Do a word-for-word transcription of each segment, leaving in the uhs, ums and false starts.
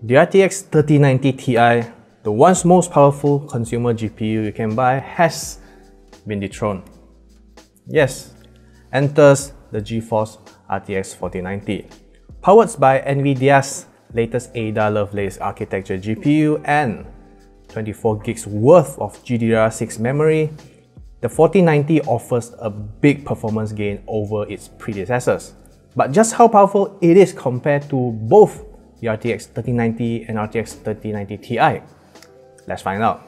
The R T X thirty ninety T I, the once most powerful consumer G P U you can buy, has been dethroned. Yes, enters the GeForce R T X forty ninety, powered by NVIDIA's latest Ada Lovelace architecture G P U and twenty-four gigs worth of G D D R six memory. The forty ninety offers a big performance gain over its predecessors. But just how powerful it is compared to both the R T X thirty ninety and R T X thirty ninety T I? Let's find out.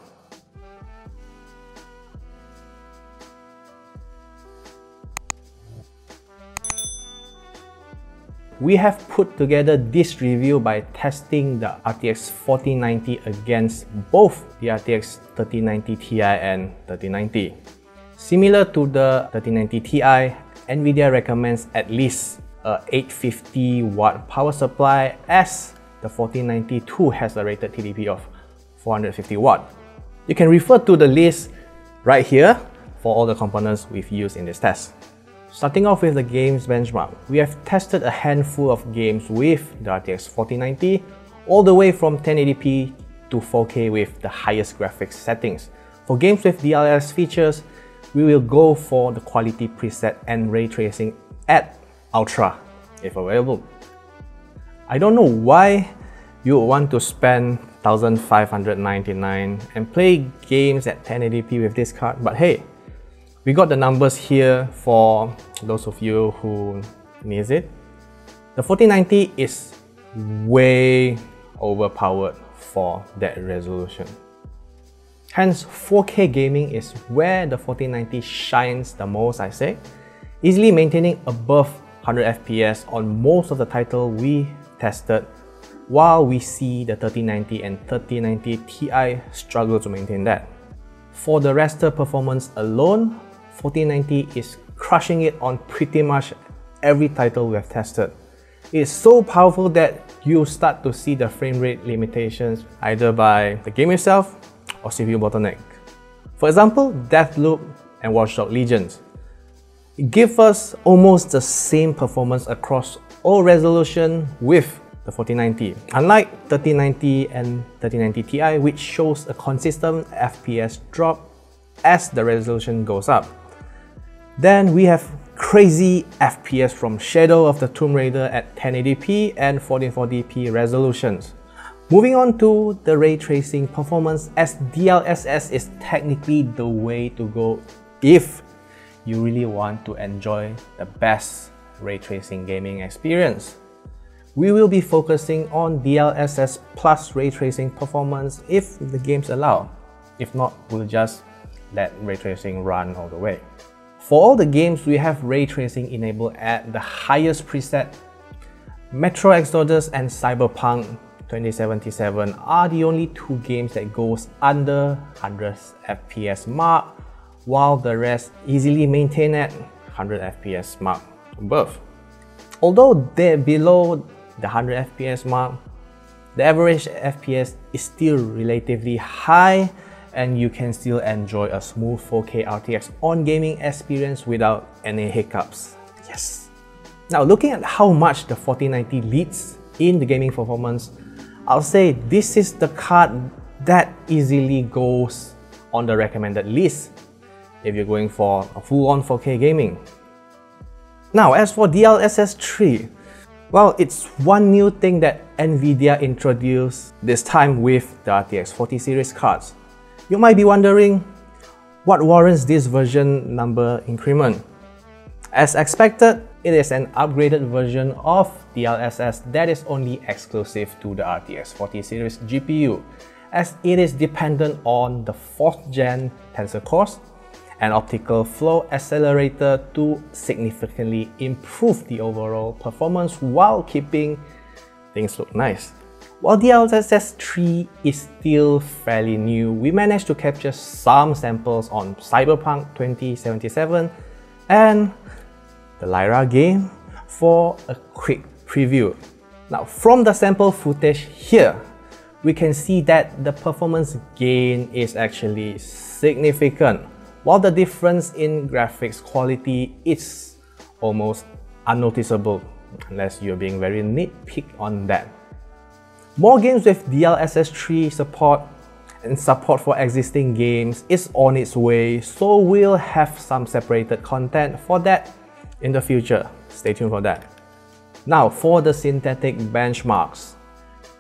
We have put together this review by testing the R T X forty ninety against both the R T X thirty ninety T I and thirty ninety. Similar to the thirty ninety T I, NVIDIA recommends at least a eight hundred fifty watt power supply, as the forty ninety too has a rated T D P of four hundred fifty watt. You can refer to the list right here for all the components we've used in this test. Starting off with the games benchmark, we have tested a handful of games with the R T X forty ninety, all the way from ten eighty p to four K with the highest graphics settings. For games with D L S S features, we will go for the quality preset and ray tracing at Ultra, if available. I don't know why you would want to spend one thousand five hundred ninety-nine dollars and play games at ten eighty p with this card, but hey, we got the numbers here for those of you who need it. The forty ninety is way overpowered for that resolution. Hence, four K gaming is where the forty ninety shines the most, I say, easily maintaining above one hundred F P S on most of the title we tested, while we see the thirty ninety and thirty ninety T I struggle to maintain that. For the raster performance alone, forty ninety is crushing it on pretty much every title we have tested. It is so powerful that you start to see the frame rate limitations either by the game itself or C P U bottleneck. For example, Deathloop and Watchdog Legions. It gives us almost the same performance across all resolution with the forty ninety, unlike thirty ninety and thirty ninety T I, which shows a consistent F P S drop as the resolution goes up. Then we have crazy F P S from Shadow of the Tomb Raider at ten eighty p and fourteen forty p resolutions. Moving on to the ray tracing performance, as D L S S is technically the way to go if you really want to enjoy the best ray tracing gaming experience. We will be focusing on D L S S plus ray tracing performance if the games allow. If not, we'll just let ray tracing run all the way. For all the games, we have ray tracing enabled at the highest preset. Metro Exodus and Cyberpunk twenty seventy-seven are the only two games that goes under one hundred F P S mark, while the rest easily maintain at one hundred F P S mark above. Although they're below the one hundred F P S mark, the average F P S is still relatively high, and you can still enjoy a smooth four K R T X on gaming experience without any hiccups. Yes! Now, looking at how much the forty ninety leads in the gaming performance, I'll say this is the card that easily goes on the recommended list if you're going for a full-on four K gaming. Now, as for D L S S three, well, it's one new thing that NVIDIA introduced, this time with the R T X forty series cards. You might be wondering, what warrants this version number increment? As expected, it is an upgraded version of D L S S that is only exclusive to the R T X forty series G P U, as it is dependent on the fourth gen Tensor Cores and optical flow accelerator to significantly improve the overall performance while keeping things look nice. While D L S S three is still fairly new, we managed to capture some samples on Cyberpunk twenty seventy-seven and the Lyra game for a quick preview. Now, from the sample footage here, we can see that the performance gain is actually significant, while the difference in graphics quality is almost unnoticeable, unless you're being very nitpicky on that. More games with D L S S three support and support for existing games is on its way, so we'll have some separated content for that in the future. Stay tuned for that. Now for the synthetic benchmarks.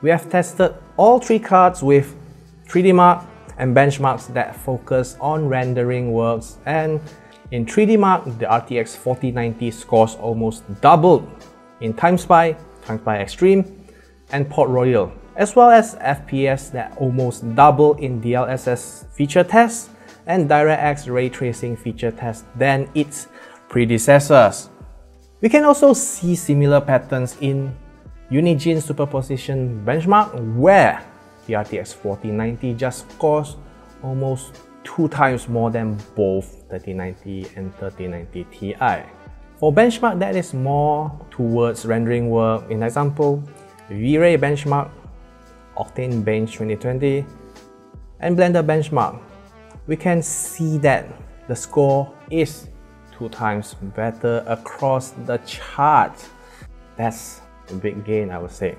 We have tested all three cards with three D Mark and benchmarks that focus on rendering works, and in three D Mark, the R T X forty ninety scores almost doubled in Time Spy, Time Spy Extreme, and Port Royal, as well as F P S that almost double in D L S S feature tests and DirectX ray tracing feature tests than its predecessors. We can also see similar patterns in Unigine Superposition benchmark, where the R T X forty ninety just scores almost two times more than both thirty ninety and thirty ninety T I. For benchmark that is more towards rendering work, in example, V-Ray benchmark, Octane Bench twenty twenty, and Blender benchmark, we can see that the score is two times better across the chart. That's a big gain, I would say.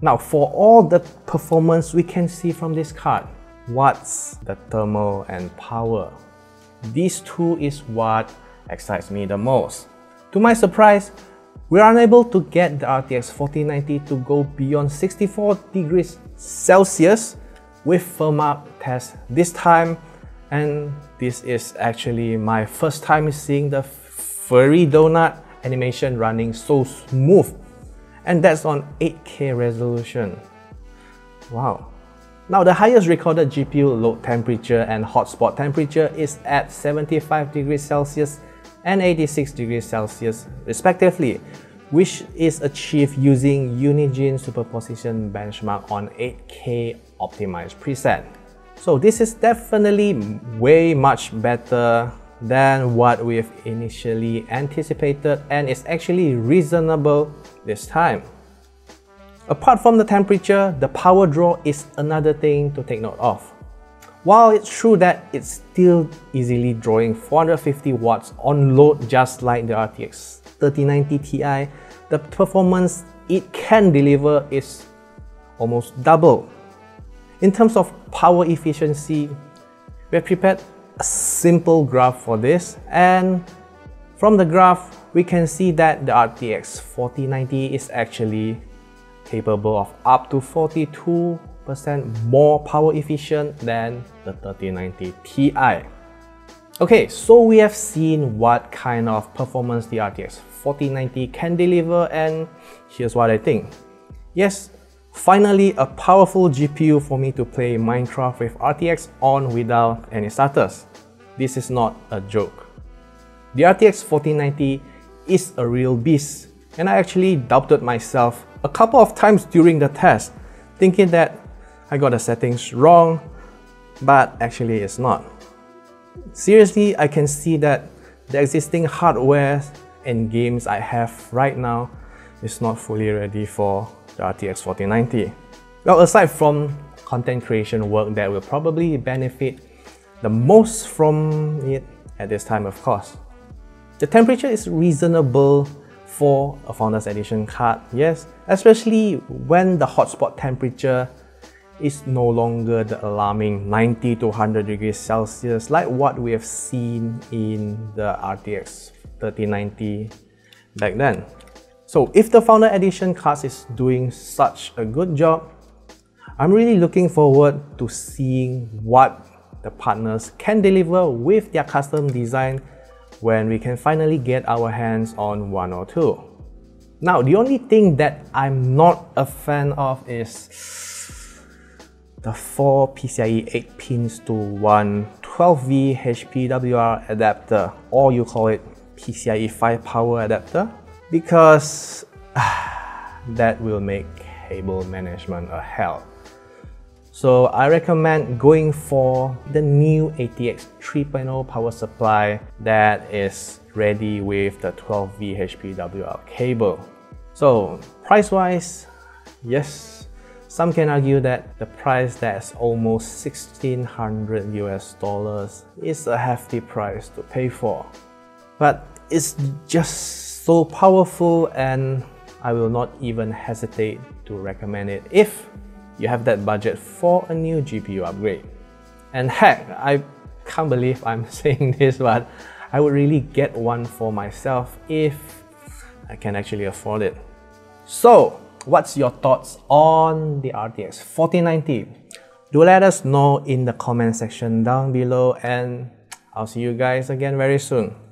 Now for all the performance we can see from this card, watts, the thermal, and power. These two is what excites me the most. To my surprise, we are unable to get the R T X forty ninety to go beyond sixty-four degrees Celsius with Furmark test this time, and this is actually my first time seeing the furry donut animation running so smooth, and that's on eight K resolution. Wow. Now the highest recorded G P U load temperature and hotspot temperature is at seventy-five degrees Celsius and eighty-six degrees Celsius respectively, which is achieved using Unigine Superposition benchmark on eight K optimized preset. So this is definitely way much better than what we've initially anticipated, and is actually reasonable this time. Apart from the temperature, the power draw is another thing to take note of. While it's true that it's still easily drawing four hundred fifty watts on load just like the R T X thirty ninety T I, the performance it can deliver is almost double. In terms of power efficiency, we have prepared a simple graph for this, and from the graph, we can see that the R T X forty ninety is actually capable of up to forty-two percent more power efficient than the thirty ninety T I. Okay, so we have seen what kind of performance the R T X forty ninety can deliver, and here's what I think. Yes, finally a powerful G P U for me to play Minecraft with R T X on without any starters. This is not a joke. The R T X forty ninety is a real beast, and I actually doubted myself a couple of times during the test, thinking that I got the settings wrong, but actually it's not. Seriously, I can see that the existing hardware and games I have right now is not fully ready for the R T X forty ninety. Well, aside from content creation work that will probably benefit the most from it at this time, of course. The temperature is reasonable for a Founders Edition card, yes, especially when the hotspot temperature is no longer the alarming ninety to one hundred degrees Celsius like what we have seen in the R T X thirty ninety back then. So if the Founder Edition card is doing such a good job, I'm really looking forward to seeing what the partners can deliver with their custom design when we can finally get our hands on one or two. Now, the only thing that I'm not a fan of is the four P C I E eight pins to one twelve volt H P W R adapter, or you call it P C I E five power adapter, because that will make cable management a hell. So I recommend going for the new A T X three point oh power supply that is ready with the twelve volt H P W R cable. So price-wise, yes, some can argue that the price that's almost sixteen hundred US dollars is a hefty price to pay for. But it's just so powerful, and I will not even hesitate to recommend it if you have that budget for a new G P U upgrade. And heck, I can't believe I'm saying this, but I would really get one for myself if I can actually afford it. So, what's your thoughts on the R T X forty ninety? Do let us know in the comment section down below, and I'll see you guys again very soon.